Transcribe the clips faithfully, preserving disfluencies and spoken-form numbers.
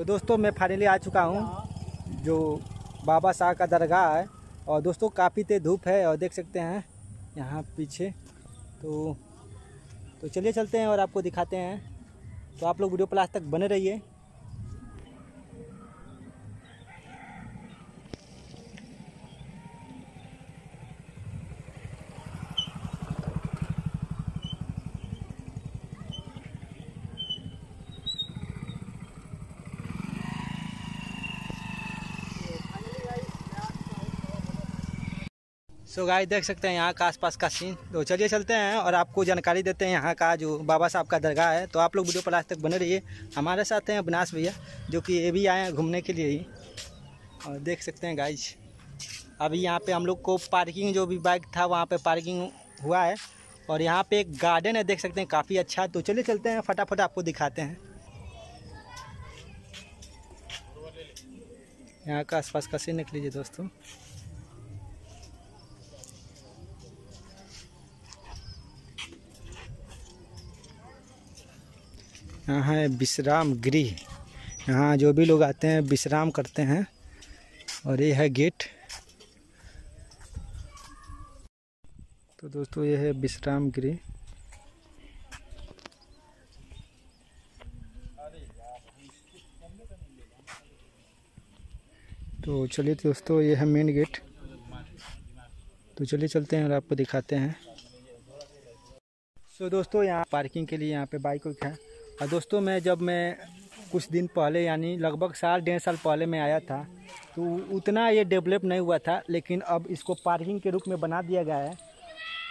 तो दोस्तों मैं फाइनली आ चुका हूँ जो बाबा साहब का दरगाह है। और दोस्तों काफ़ी तेज धूप है और देख सकते हैं यहाँ पीछे। तो तो चलिए चलते हैं और आपको दिखाते हैं। तो आप लोग वीडियो प्लास तक बने रहिए। सो गाइस देख सकते हैं यहाँ का आसपास का सीन। तो चलिए चलते हैं और आपको जानकारी देते हैं यहाँ का जो बाबा साहब का दरगाह है। तो आप लोग वीडियो पर लास्ट तक बने रहिए। हमारे साथ हैं अविनाश भैया जो कि ये भी आए हैं घूमने के लिए ही। और देख सकते हैं गाइस अभी यहाँ पे हम लोग को पार्किंग जो भी बाइक था वहाँ पे पार्किंग हुआ है। और यहाँ पर एक गार्डन है देख सकते हैं काफ़ी अच्छा। तो चलिए चलते हैं फटाफट आपको दिखाते हैं यहाँ का आसपास का सीन। निकल लीजिए दोस्तों। यहाँ है विश्राम गृह, यहाँ जो भी लोग आते हैं विश्राम करते हैं। और ये है गेट। तो दोस्तों ये है विश्राम गृह। तो चलिए दोस्तों ये है मेन गेट। तो चलिए चलते हैं और आपको दिखाते हैं। तो दोस्तों यहाँ पार्किंग के लिए यहाँ पे बाइक वाइक है। और दोस्तों मैं जब मैं कुछ दिन पहले यानी लगभग साल डेढ़ साल पहले मैं आया था तो उतना ये डेवलप नहीं हुआ था, लेकिन अब इसको पार्किंग के रूप में बना दिया गया है।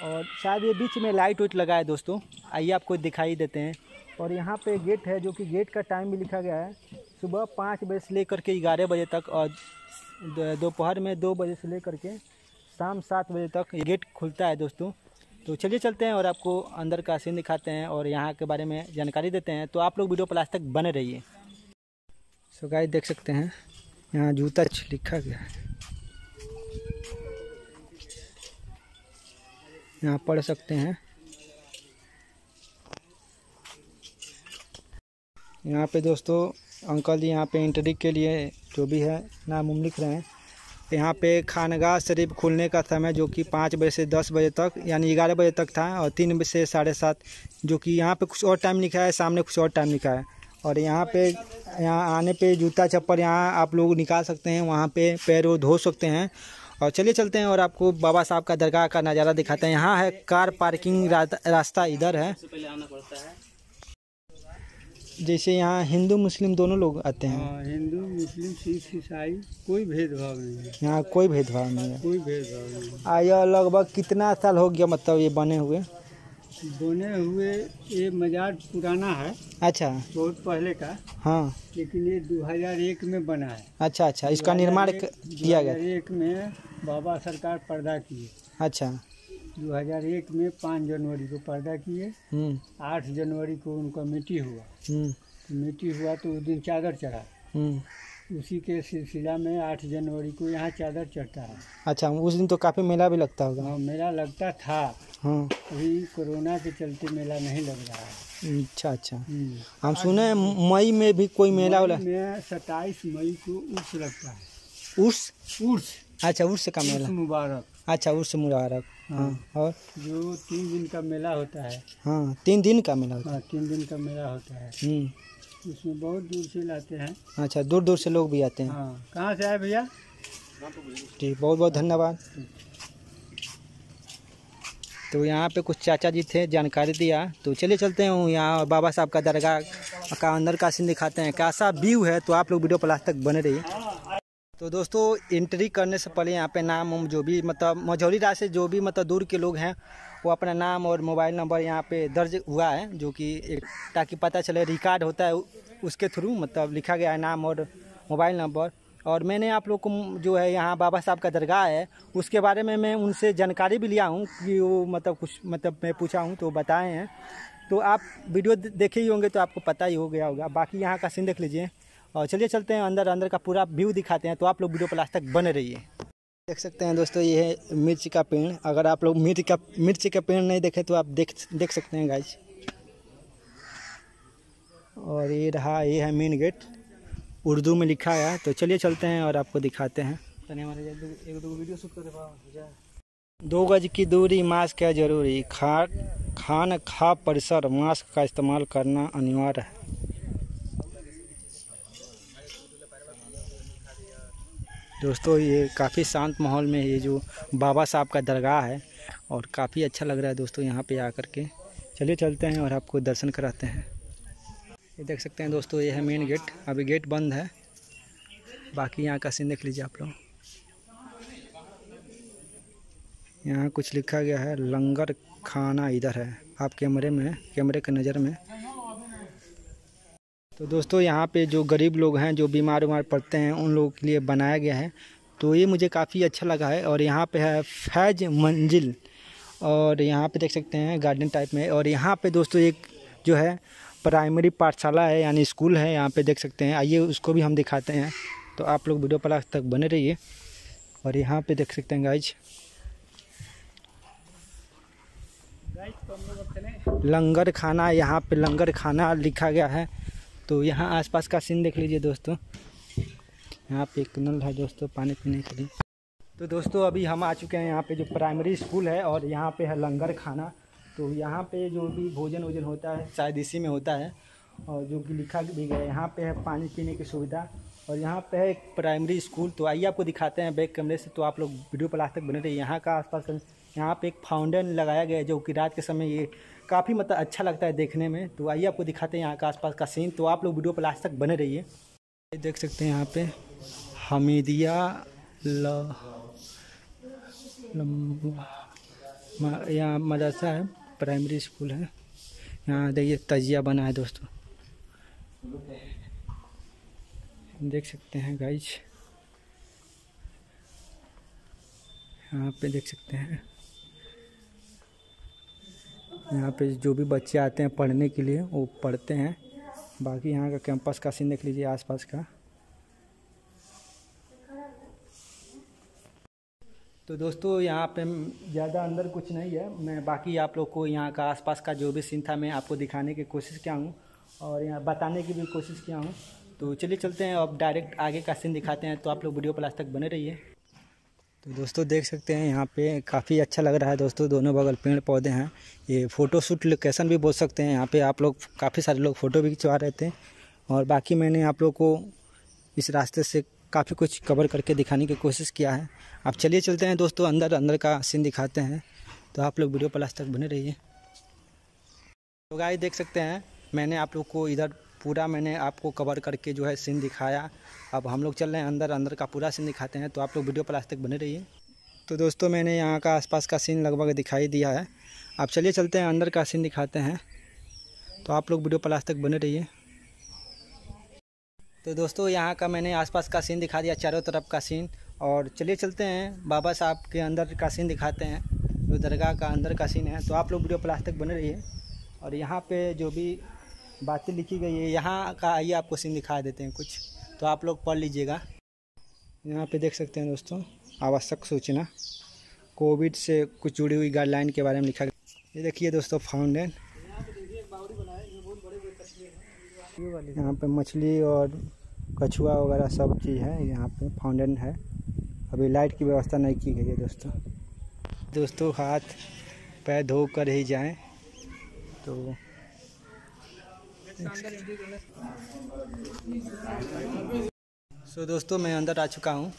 और शायद ये बीच में लाइट वाइट लगा है दोस्तों, आइए आपको दिखाई देते हैं। और यहाँ पे गेट है जो कि गेट का टाइम भी लिखा गया है सुबह पाँच बजे से लेकर के ग्यारह बजे तक और दोपहर में दो बजे से लेकर के शाम सात बजे तक ये गेट खुलता है दोस्तों। तो चलिए चलते हैं और आपको अंदर का सीन दिखाते हैं और यहाँ के बारे में जानकारी देते हैं। तो आप लोग वीडियो प्लास तक बने रहिए। सो गाइस देख सकते हैं यहाँ जूता लिखा गया है। यहाँ पढ़ सकते हैं। यहाँ पे दोस्तों अंकल जी यहाँ पे एंट्री के लिए जो भी है नाम उम लिख रहे हैं। यहाँ पे खानगाह शरीफ खुलने का समय जो कि पाँच बजे से दस बजे तक यानी ग्यारह बजे तक था और तीन बजे से साढ़े सात, जो कि यहाँ पे कुछ और टाइम लिखा है, सामने कुछ और टाइम लिखा है। और यहाँ पे यहाँ आने पे जूता चप्पल यहाँ आप लोग निकाल सकते हैं, वहाँ पे पैर वो धो सकते हैं। और चलिए चलते हैं और आपको बाबा साहब का दरगाह का नज़ारा दिखाते हैं। यहाँ है कार पार्किंग, रास्ता इधर है। जैसे यहाँ हिंदू मुस्लिम दोनों लोग आते हैं। हिंदू मुस्लिम सिख ईसाई कोई भेदभाव नहीं है। यहाँ कोई भेदभाव नहीं है, कोई भेदभाव नहीं। आया लगभग कितना साल हो गया मतलब ये बने हुए? बने हुए ये मजार पुराना है। अच्छा, बहुत पहले का। हाँ, लेकिन ये दो हज़ार एक में बना है। अच्छा अच्छा, इसका निर्माण किया गया दो हज़ार एक में बाबा सरकार पर्दा किए। अच्छा, दो हज़ार एक में पाँच जनवरी को पर्दा किए, आठ जनवरी को उनका मिट्टी हुआ। मिट्टी हुआ तो उस दिन चादर चढ़ा, उसी के सिलसिला में आठ जनवरी को यहाँ चादर चढ़ता है। अच्छा, उस दिन तो काफ़ी मेला भी लगता होगा। हाँ, मेला लगता था। हाँ, अभी कोरोना के चलते मेला नहीं लग रहा है। अच्छा अच्छा, हम सुने मई में भी कोई मेला वाला। सत्ताईस मई को उर्स लगता है। उर्स उर्स अच्छा, उर्स का मेला मुबारक। अच्छा, उर्स मुबारक। हाँ, और जो तीन दिन का मेला होता है। हाँ, तीन दिन का मेला होता है। हाँ, तीन दिन का मेला होता है। उसमें बहुत दूर से लाते हैं। अच्छा, दूर दूर से लोग भी आते हैं। हाँ, कहाँ से आए भैया? ठीक, बहुत बहुत धन्यवाद। तो यहाँ पे कुछ चाचा जी थे, जानकारी दिया। तो चलिए चलते हैं यहाँ बाबा साहब का दरगाह का अंदर का सीन दिखाते हैं, कैसा व्यू है। तो आप लोग वीडियो प्लास तक बने रहिए। तो दोस्तों एंट्री करने से पहले यहाँ पे नाम उम जो भी मतलब मझौली राज से जो भी मतलब दूर के लोग हैं वो अपना नाम और मोबाइल नंबर यहाँ पे दर्ज हुआ है, जो कि एक ताकि पता चले, रिकॉर्ड होता है उसके थ्रू मतलब लिखा गया है नाम और मोबाइल नंबर। और मैंने आप लोग को जो है यहाँ बाबा साहब का दरगाह है उसके बारे में मैं उनसे जानकारी भी लिया हूँ कि वो मतलब कुछ मतलब मैं पूछा हूँ तो बताए हैं। तो आप वीडियो देखे ही होंगे तो आपको पता ही हो गया होगा। बाकी यहाँ का सीन देख लीजिए। और चलिए चलते हैं अंदर, अंदर का पूरा व्यू दिखाते हैं। तो आप लोग वीडियो पर लास्ट तक बने रहिए। देख सकते हैं दोस्तों ये है मिर्च का पेड़। अगर आप लोग मिर्च का मिर्च का पेड़ नहीं देखे तो आप देख देख सकते हैं गाइस। और ये रहा, ये है मेन गेट। उर्दू में लिखा है। तो चलिए चलते हैं और आपको दिखाते हैं। दो गज की दूरी मास्क है जरूरी, खान खान खा परिसर मास्क का इस्तेमाल करना अनिवार्य है। दोस्तों ये काफ़ी शांत माहौल में ये जो बाबा साहब का दरगाह है और काफ़ी अच्छा लग रहा है दोस्तों यहाँ पे आकर के। चलिए चलते हैं और आपको दर्शन कराते हैं। ये देख सकते हैं दोस्तों ये है मेन गेट, अभी गेट बंद है। बाकी यहाँ का सीन देख लीजिए आप लोग। यहाँ कुछ लिखा गया है लंगर खाना इधर है, आप कैमरे में कैमरे के नज़र में। तो दोस्तों यहाँ पे जो गरीब लोग हैं, जो बीमार उमार पड़ते हैं, उन लोगों के लिए बनाया गया है। तो ये मुझे काफ़ी अच्छा लगा है। और यहाँ पे है फैज मंजिल और यहाँ पे देख सकते हैं गार्डन टाइप में। और यहाँ पे दोस्तों एक जो है प्राइमरी पाठशाला है यानी स्कूल है, यहाँ पे देख सकते हैं। आइए उसको भी हम दिखाते हैं, तो आप लोग वीडियो पर तक बने रहिए। और यहाँ पर देख सकते हैं गाइज लंगर खाना, यहाँ पे लंगर खाना लिखा गया है। तो यहाँ आसपास का सीन देख लीजिए दोस्तों। यहाँ पे एक नल है दोस्तों पानी पीने के लिए। तो दोस्तों अभी हम आ चुके हैं यहाँ पे जो प्राइमरी स्कूल है और यहाँ पे है लंगर खाना। तो यहाँ पे जो भी भोजन वोजन होता है शायद इसी में होता है, और जो कि लिखा भी गया है। यहाँ पे है पानी पीने की सुविधा और यहाँ पे है एक प्राइमरी स्कूल। तो आइए आपको दिखाते हैं बैक कैमरे से, तो आप लोग वीडियो पर लास्ट तक बने रहिए। यहाँ का आसपास का यहाँ पे एक फाउंटेन लगाया गया है जो कि रात के समय ये काफ़ी मतलब अच्छा लगता है देखने में। तो आइए आपको दिखाते हैं यहाँ का आसपास का सीन, तो आप लोग वीडियो पर लास्ट तक बने रहिए। देख सकते हैं यहाँ पे हमीदिया यहाँ मदरसा है, प्राइमरी स्कूल है। यहाँ देखिए तजिया बना है दोस्तों, देख सकते हैं गाइज। यहाँ पे देख सकते हैं यहाँ पे जो भी बच्चे आते हैं पढ़ने के लिए वो पढ़ते हैं। बाकी यहाँ का कैंपस का सीन देख लीजिए आसपास का। तो दोस्तों यहाँ पे ज़्यादा अंदर कुछ नहीं है, मैं बाकी आप लोग को यहाँ का आसपास का जो भी सीन था मैं आपको दिखाने की कोशिश किया हूँ और यहाँ बताने की भी कोशिश किया हूँ। तो चलिए चलते हैं अब डायरेक्ट आगे का सीन दिखाते हैं, तो आप लोग वीडियो पर लास्ट तक बने रहिए। तो दोस्तों देख सकते हैं यहाँ पे काफ़ी अच्छा लग रहा है दोस्तों, दोनों बगल पेड़ पौधे हैं। ये फ़ोटो शूट लोकेशन भी बोल सकते हैं। यहाँ पे आप लोग काफ़ी सारे लोग फ़ोटो भी खिंचवा रहे थे। और बाकी मैंने आप लोग को इस रास्ते से काफ़ी कुछ कवर करके दिखाने की कोशिश किया है। आप चलिए चलते हैं दोस्तों अंदर अंदर का सीन दिखाते हैं, तो आप लोग वीडियो पर लास्ट तक बने रहिए। तो गाइस देख सकते हैं मैंने आप लोग को इधर पूरा मैंने आपको कवर करके जो है सीन दिखाया। अब हम लोग चल रहे हैं अंदर अंदर का पूरा सीन दिखाते हैं, तो आप लोग वीडियो पर लास्ट तक बने रहिए। तो दोस्तों मैंने यहाँ का आसपास का सीन लगभग दिखाई दिया है। आप चलिए चलते हैं अंदर का सीन दिखाते हैं, तो आप लोग वीडियो पर लास्ट तक बने रहिए। तो दोस्तों यहाँ का मैंने आसपास का सीन दिखा दिया, चारों तरफ का सीन। और चलिए चलते हैं बाबा साहब के अंदर का सीन दिखाते हैं, जो दरगाह का अंदर का सीन है। तो आप लोग वीडियो पर लास्ट तक बने रहिए। और यहाँ पे जो भी बातें लिखी गई है यहाँ का, आइए आपको सीन दिखा देते हैं कुछ, तो आप लोग पढ़ लीजिएगा। यहाँ पे देख सकते हैं दोस्तों आवश्यक सूचना, कोविड से कुछ जुड़ी हुई गाइडलाइन के बारे में लिखा गया। ये देखिए दोस्तों फाउंटेन, यहाँ पे मछली और कछुआ वगैरह सब चीज़ है। यहाँ पे फाउंटेन है, अभी लाइट की व्यवस्था नहीं की गई है दोस्तों। दोस्तों हाथ पैर धो कर ही जाएँ। तो सो so, दोस्तों मैं अंदर आ चुका हूँ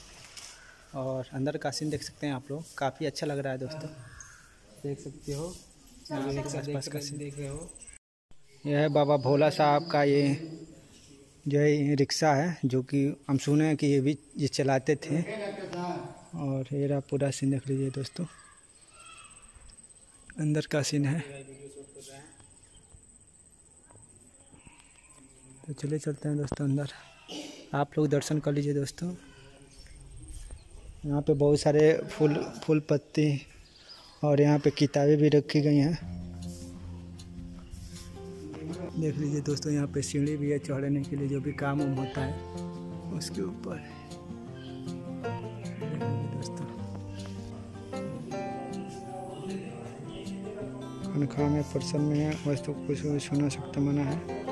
और अंदर का सीन देख सकते हैं आप लोग, काफ़ी अच्छा लग रहा है दोस्तों, देख सकते हो आसपास का सीन देख रहे हो। यह है बाबा भोला साहब का ये जो है रिक्शा है, जो कि हम सुने हैं कि ये भी ये चलाते थे। और ये रहा पूरा सीन देख लीजिए दोस्तों, अंदर का सीन है। तो चलिए चलते हैं दोस्तों अंदर, आप लोग दर्शन कर लीजिए दोस्तों। यहाँ पे बहुत सारे फूल फूल पत्ती और यहाँ पे किताबें भी रखी गई हैं, देख लीजिए दोस्तों। यहाँ पे सीढ़ी भी है चढ़ने के लिए, जो भी काम उम होता है उसके ऊपर दोस्तों। खानगाह में परिसर में वस्तु कुछ सुना सकता मना है,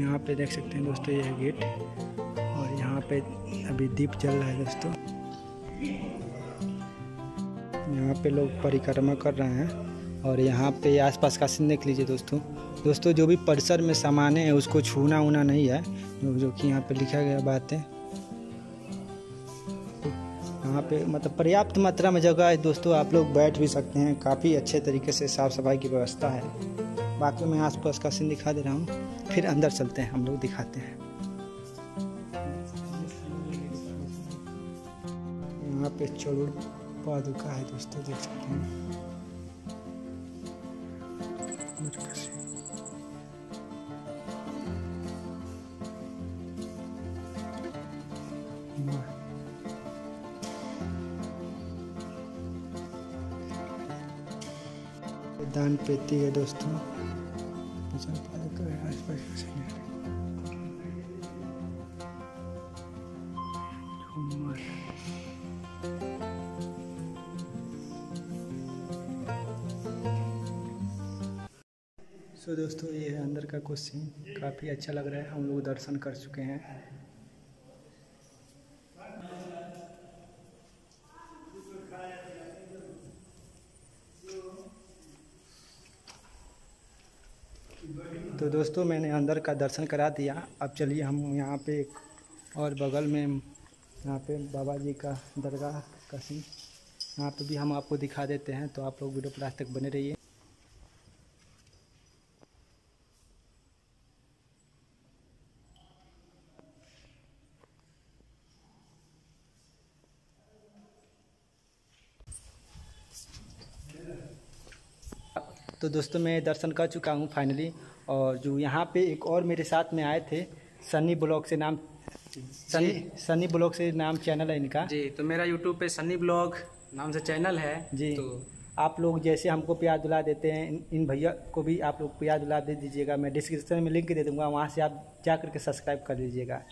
यहाँ पे देख सकते हैं दोस्तों, यह गेट, और यहाँ पे अभी दीप जल रहा है दोस्तों। यहाँ पे लोग परिक्रमा कर रहे हैं। और यहाँ पे आसपास का सीन देख लीजिए दोस्तों। दोस्तों जो भी परिसर में सामान है उसको छूना उना नहीं है, जो जो कि यहाँ पे लिखा गया बात है। यहाँ पे मतलब पर्याप्त मात्रा में जगह है दोस्तों, आप लोग बैठ भी सकते हैं। काफ़ी अच्छे तरीके से साफ सफाई की व्यवस्था है। बाकी मैं आसपास का सीन दिखा दे रहा हूँ, फिर अंदर चलते हैं, हम लोग दिखाते हैं। यहाँ पे चोर पादुका है दोस्तों, देख सकते हैं। दान पेटी है दोस्तों, सो so दोस्तों ये है अंदर का कुछ सीन, काफ़ी अच्छा लग रहा है। हम लोग दर्शन कर चुके हैं। तो दोस्तों मैंने अंदर का दर्शन करा दिया। अब चलिए हम यहाँ पे और बगल में यहाँ पे बाबा जी का दरगाह का सीन यहाँ पे भी हम आपको दिखा देते हैं। तो आप लोग वीडियो पर आज तक बने रहिए। तो दोस्तों मैं दर्शन कर चुका हूँ फाइनली। और जो यहाँ पे एक और मेरे साथ में आए थे, सनी ब्लॉग से नाम सनी सनी ब्लॉग से नाम चैनल है इनका जी। तो मेरा यूट्यूब पे सनी ब्लॉग नाम से चैनल है जी। तो आप लोग जैसे हमको प्यार दिला देते हैं, इन, इन भैया को भी आप लोग प्यार दिला दे दीजिएगा। मैं डिस्क्रिप्शन में लिंक दे दूँगा, वहाँ से आप जा करके सब्सक्राइब कर दीजिएगा।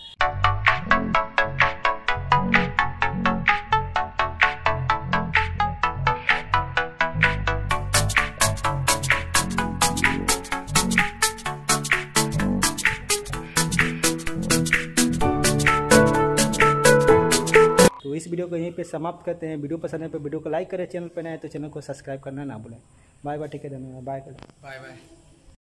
तो इस वीडियो को यहीं पे समाप्त करते हैं। वीडियो पसंद है तो वीडियो को लाइक करें, चैनल पर नए तो चैनल को सब्सक्राइब करना ना भूलें। बाय बाय, ठीक है, धन्यवाद, बाय बाय बाय।